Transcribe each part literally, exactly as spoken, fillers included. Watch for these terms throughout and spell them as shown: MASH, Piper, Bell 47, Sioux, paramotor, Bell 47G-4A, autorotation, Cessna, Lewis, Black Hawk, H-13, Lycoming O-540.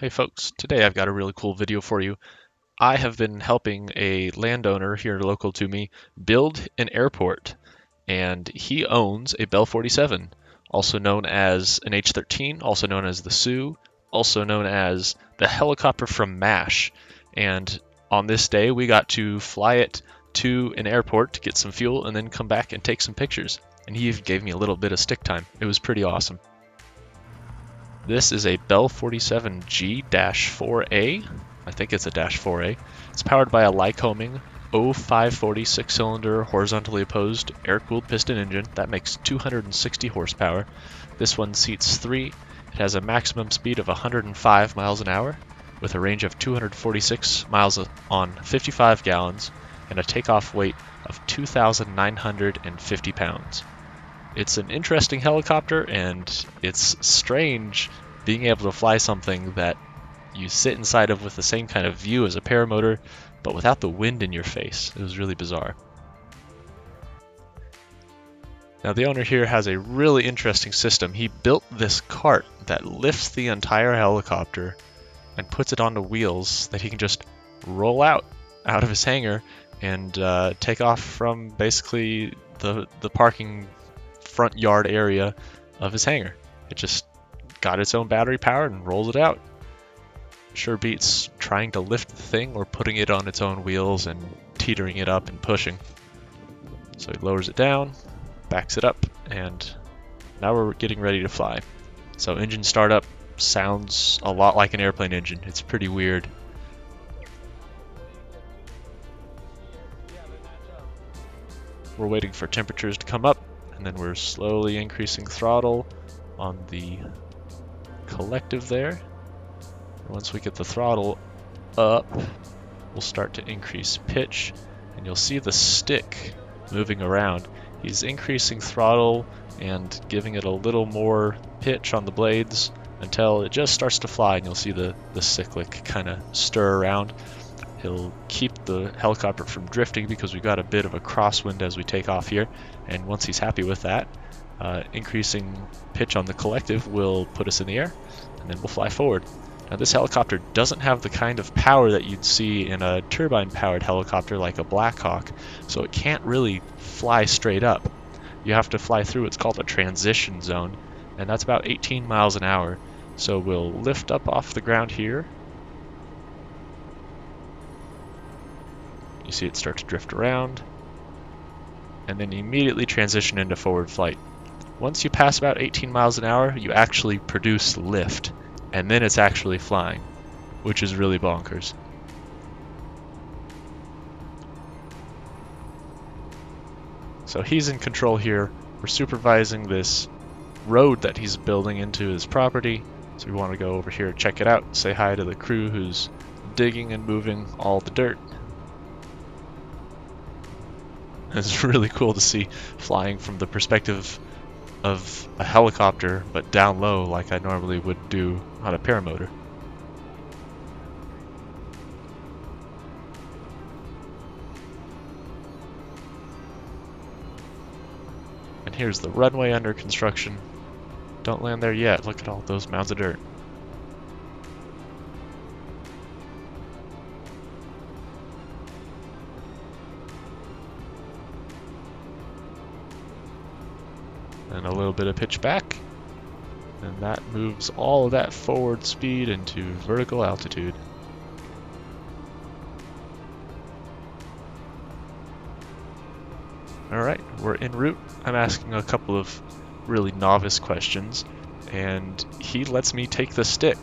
Hey folks, today I've got a really cool video for you. I have been helping a landowner here local to me build an airport, and he owns a Bell forty-seven, also known as an H thirteen, also known as the Sioux, also known as the helicopter from MASH. And on this day we got to fly it to an airport to get some fuel and then come back and take some pictures. And he gave me a little bit of stick time. It was pretty awesome. This is a Bell forty-seven G four A, I think it's a dash four A. It's powered by a Lycoming O five forty six-cylinder horizontally opposed air-cooled piston engine that makes two hundred sixty horsepower. This one seats three. It has a maximum speed of one hundred five miles an hour with a range of two hundred forty-six miles on fifty-five gallons and a takeoff weight of two thousand nine hundred fifty pounds. It's an interesting helicopter, and it's strange being able to fly something that you sit inside of with the same kind of view as a paramotor, but without the wind in your face. It was really bizarre. Now the owner here has a really interesting system. He built this cart that lifts the entire helicopter and puts it onto wheels that he can just roll out out of his hangar and uh, take off from basically the, the parking front yard area of his hangar. It just got its own battery powered and rolled it out. Sure beats trying to lift the thing or putting it on its own wheels and teetering it up and pushing. So he lowers it down, backs it up, and now we're getting ready to fly. So engine startup sounds a lot like an airplane engine. It's pretty weird. We're waiting for temperatures to come up, and then we're slowly increasing throttle on the collective there. Once we get the throttle up, we'll start to increase pitch, and you'll see the stick moving around. He's increasing throttle and giving it a little more pitch on the blades until it just starts to fly, and you'll see the, the stick like kind of stir around. He'll keep the helicopter from drifting because we've got a bit of a crosswind as we take off here, and once he's happy with that, uh, increasing pitch on the collective will put us in the air, and then we'll fly forward. Now this helicopter doesn't have the kind of power that you'd see in a turbine-powered helicopter like a Black Hawk, so it can't really fly straight up. You have to fly through, it's called a transition zone, and that's about eighteen miles an hour. So we'll lift up off the ground here. You see it start to drift around, and then immediately transition into forward flight. Once you pass about eighteen miles an hour, you actually produce lift, and then it's actually flying, which is really bonkers. So he's in control here. We're supervising this road that he's building into his property, so we want to go over here, check it out, say hi to the crew who's digging and moving all the dirt. It's really cool to see flying from the perspective of a helicopter, but down low like I normally would do on a paramotor. And here's the runway under construction. Don't land there yet. Look at all those mounds of dirt. And a little bit of pitch back, and that moves all of that forward speed into vertical altitude. Alright, we're en route. I'm asking a couple of really novice questions, and he lets me take the stick.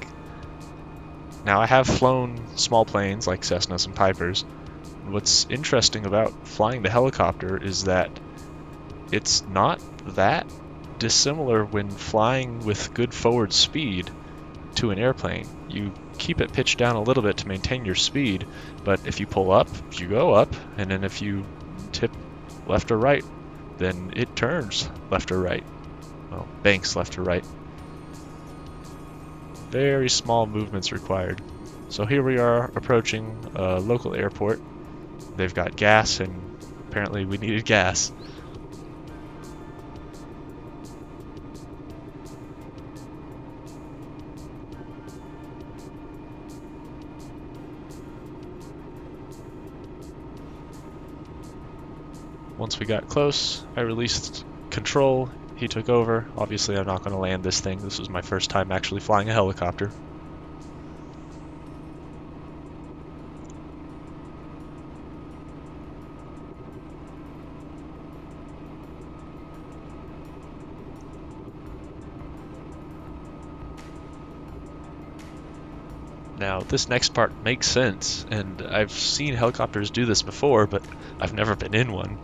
Now I have flown small planes like Cessnas and Pipers. What's interesting about flying the helicopter is that it's not that dissimilar when flying with good forward speed to an airplane. You keep it pitched down a little bit to maintain your speed, but if you pull up, you go up, and then if you tip left or right, then it turns left or right. Well, banks left or right. Very small movements required. So here we are approaching a local airport. They've got gas, and apparently we needed gas. Once we got close, I released control. He took over. Obviously, I'm not going to land this thing. This was my first time actually flying a helicopter. Now, this next part makes sense, and I've seen helicopters do this before, but I've never been in one.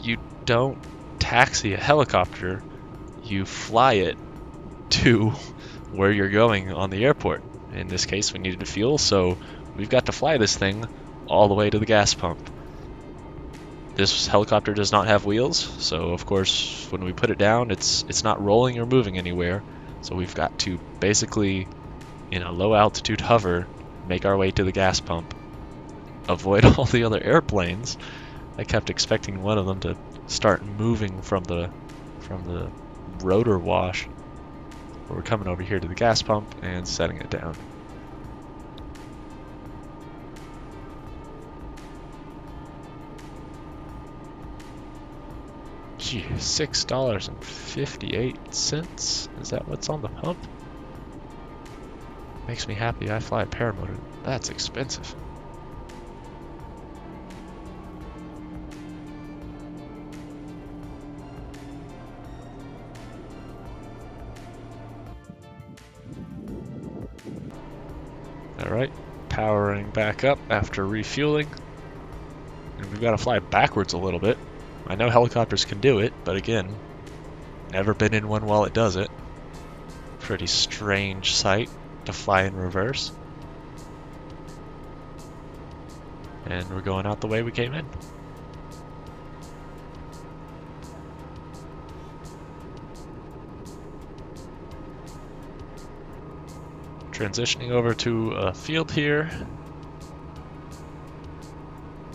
You don't taxi a helicopter, you fly it to where you're going on the airport. In this case, we needed fuel, so we've got to fly this thing all the way to the gas pump. This helicopter does not have wheels, so of course, when we put it down, it's, it's not rolling or moving anywhere, so we've got to basically, in a low altitude hover, make our way to the gas pump. Avoid all the other airplanes. I kept expecting one of them to start moving from the from the rotor wash. But we're coming over here to the gas pump and setting it down. Gee, six dollars and fifty-eight cents. Is that what's on the pump? Makes me happy. I fly a paramotor. That's expensive. Alright, powering back up after refueling. And we've got to fly backwards a little bit. I know helicopters can do it, but again, never been in one while it does it. Pretty strange sight to fly in reverse, and we're going out the way we came in. Transitioning over to a field here,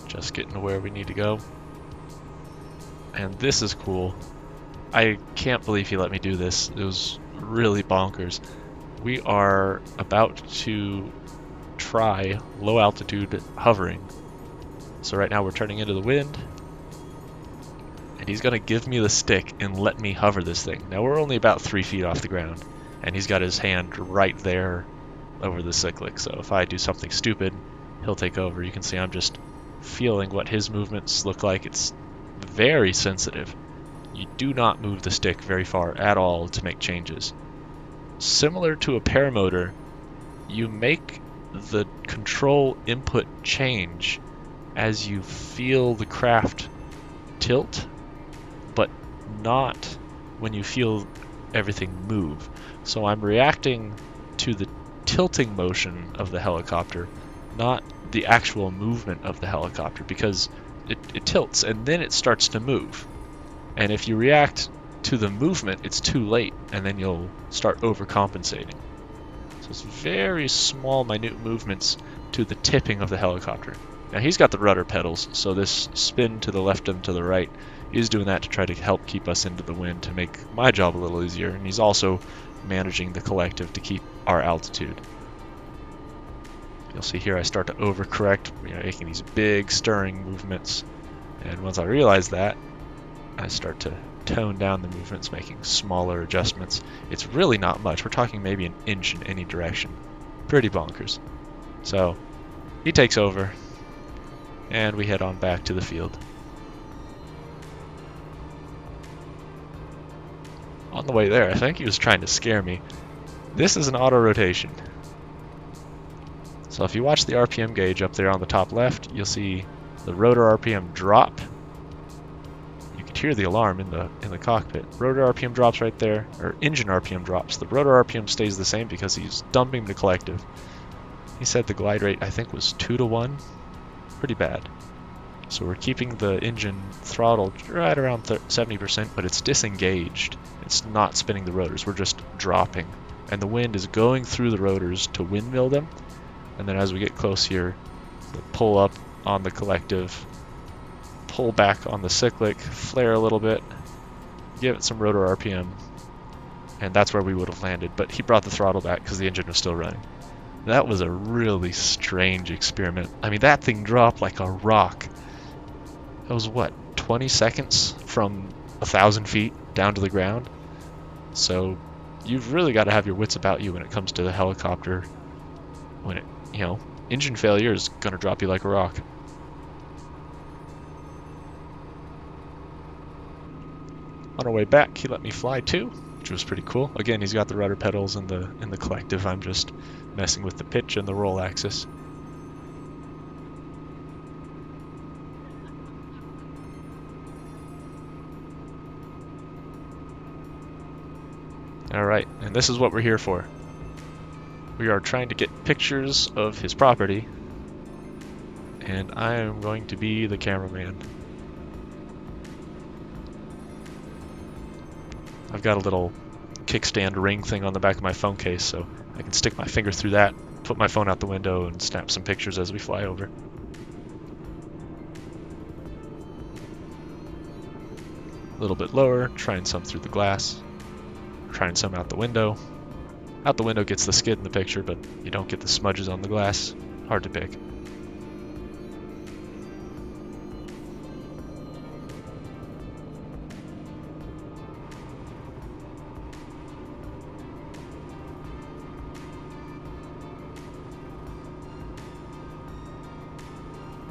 just getting to where we need to go. And this is cool. I can't believe he let me do this. It was really bonkers. We are about to try low altitude hovering. So right now we're turning into the wind, and he's gonna give me the stick and let me hover this thing. Now we're only about three feet off the ground, and he's got his hand right there over the cyclic. So if I do something stupid, he'll take over. You can see I'm just feeling what his movements look like. It's very sensitive. You do not move the stick very far at all to make changes. Similar to a paramotor, you make the control input change as you feel the craft tilt, but not when you feel everything move. So I'm reacting to the tilting motion of the helicopter, not the actual movement of the helicopter, because it, it tilts and then it starts to move. And if you react to the movement, it's too late, and then you'll start overcompensating. So it's very small, minute movements to the tipping of the helicopter. Now he's got the rudder pedals, so this spin to the left and to the right, he's doing that to try to help keep us into the wind to make my job a little easier, and he's also managing the collective to keep our altitude. You'll see here I start to overcorrect, you know, making these big stirring movements, and once I realize that, I start to tone down the movements, making smaller adjustments. It's really not much. We're talking maybe an inch in any direction. Pretty bonkers. So he takes over, and we head on back to the field. On the way there, I think he was trying to scare me. This is an auto rotation. So if you watch the R P M gauge up there on the top left, you'll see the rotor R P M drop. Hear the alarm in the in the cockpit. Rotor R P M drops right there, or engine R P M drops. The rotor R P M stays the same because he's dumping the collective. He said the glide rate, I think, was two to one. Pretty bad. So we're keeping the engine throttled right around seventy percent, but it's disengaged. It's not spinning the rotors. We're just dropping, and the wind is going through the rotors to windmill them. And then as we get close here, the pull up on the collective, pull back on the cyclic, flare a little bit, give it some rotor R P M, and that's where we would have landed. But he brought the throttle back because the engine was still running. That was a really strange experiment. I mean, that thing dropped like a rock. That was what, twenty seconds from a thousand feet down to the ground. So you've really got to have your wits about you when it comes to the helicopter. When it, you know, engine failure is going to drop you like a rock. On our way back, he let me fly too, which was pretty cool. Again, he's got the rudder pedals and the and the collective. I'm just messing with the pitch and the roll axis. All right, and this is what we're here for. We are trying to get pictures of his property, and I am going to be the cameraman. I've got a little kickstand ring thing on the back of my phone case, so I can stick my finger through that, put my phone out the window, and snap some pictures as we fly over. A little bit lower, trying some through the glass, trying some out the window. Out the window gets the skid in the picture, but you don't get the smudges on the glass. Hard to pick.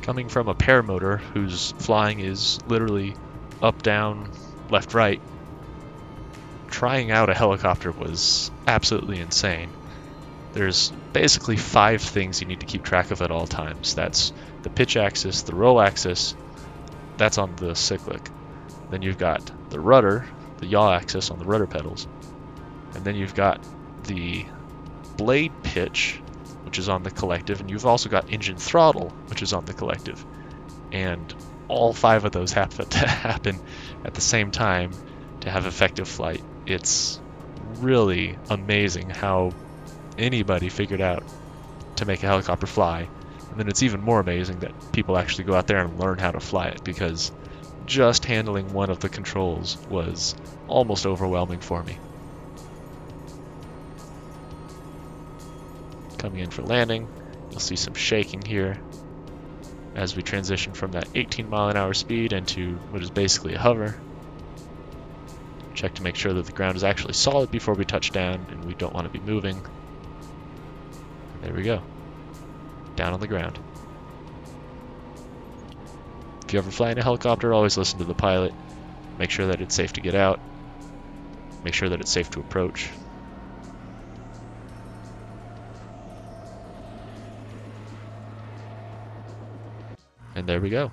Coming from a paramotor whose flying is literally up, down, left, right, trying out a helicopter was absolutely insane. There's basically five things you need to keep track of at all times. That's the pitch axis, the roll axis, that's on the cyclic. Then you've got the rudder, the yaw axis on the rudder pedals. And then you've got the blade pitch, which is on the collective, and you've also got engine throttle, which is on the collective. And all five of those have to happen at the same time to have effective flight. It's really amazing how anybody figured out to make a helicopter fly. And then it's even more amazing that people actually go out there and learn how to fly it, because just handling one of the controls was almost overwhelming for me. Coming in for landing, you'll see some shaking here as we transition from that eighteen mile an hour speed into what is basically a hover. Check to make sure that the ground is actually solid before we touch down, and we don't want to be moving. There we go. Down on the ground. If you ever fly in a helicopter, always listen to the pilot. Make sure that it's safe to get out. Make sure that it's safe to approach. And there we go.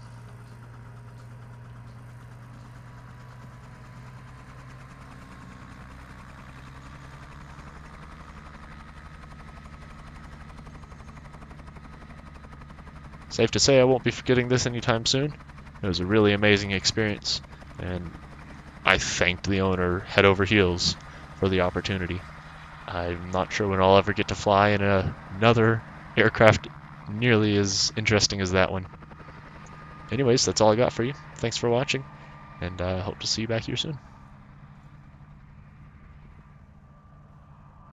Safe to say I won't be forgetting this anytime soon. It was a really amazing experience, and I thanked the owner head over heels for the opportunity. I'm not sure when I'll ever get to fly in a, another aircraft nearly as interesting as that one. Anyways, that's all I got for you. Thanks for watching, and I uh, hope to see you back here soon.